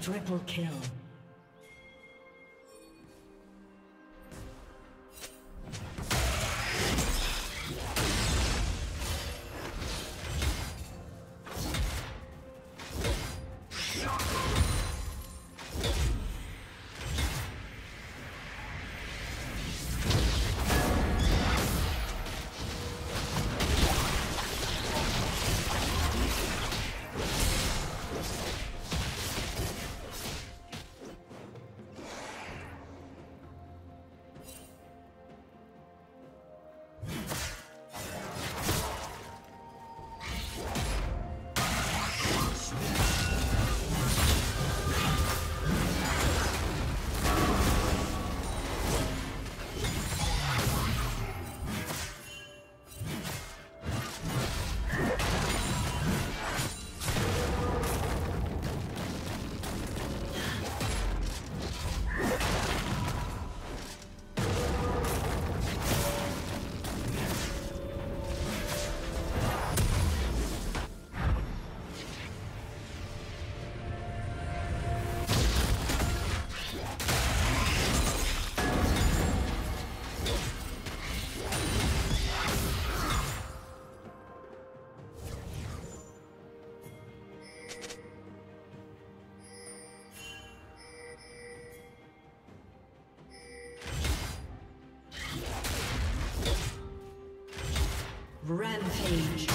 Triple kill. Rampage.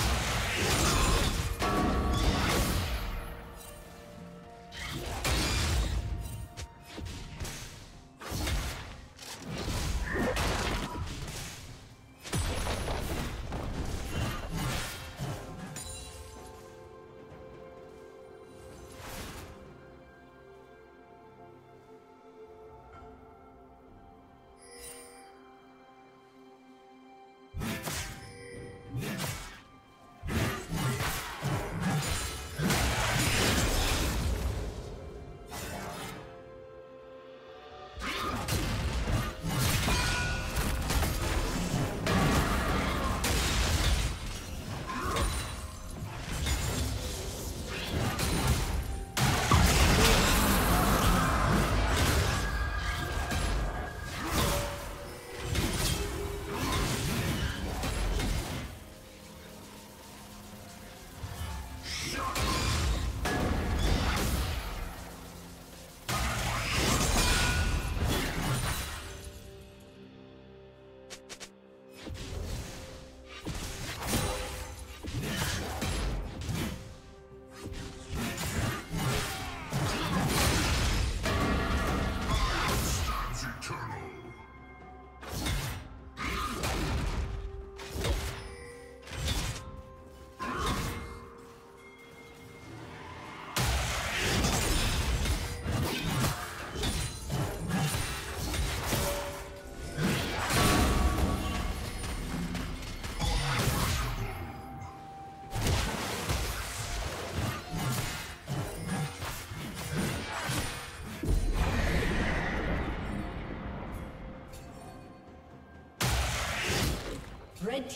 Red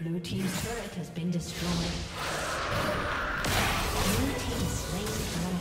Blue team's turret has been destroyed. Blue team slays the dragon.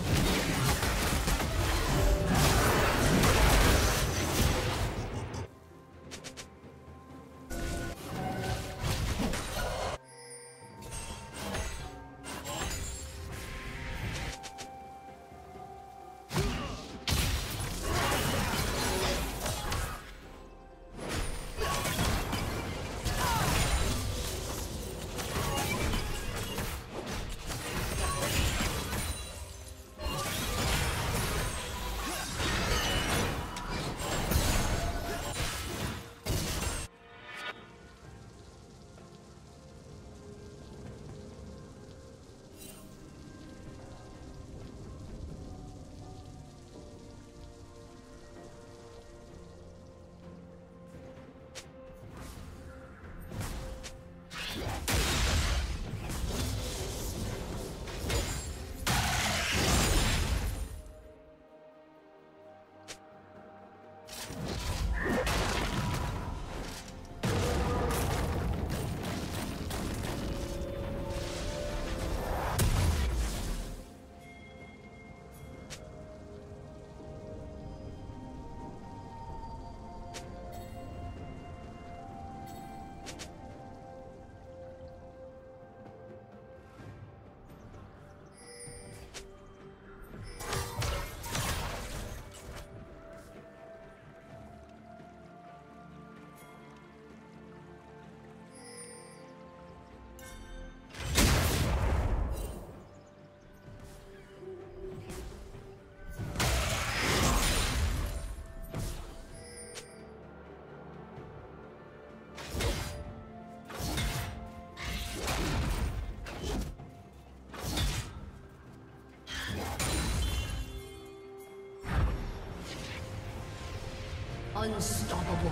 Unstoppable.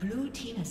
Blue team has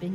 Been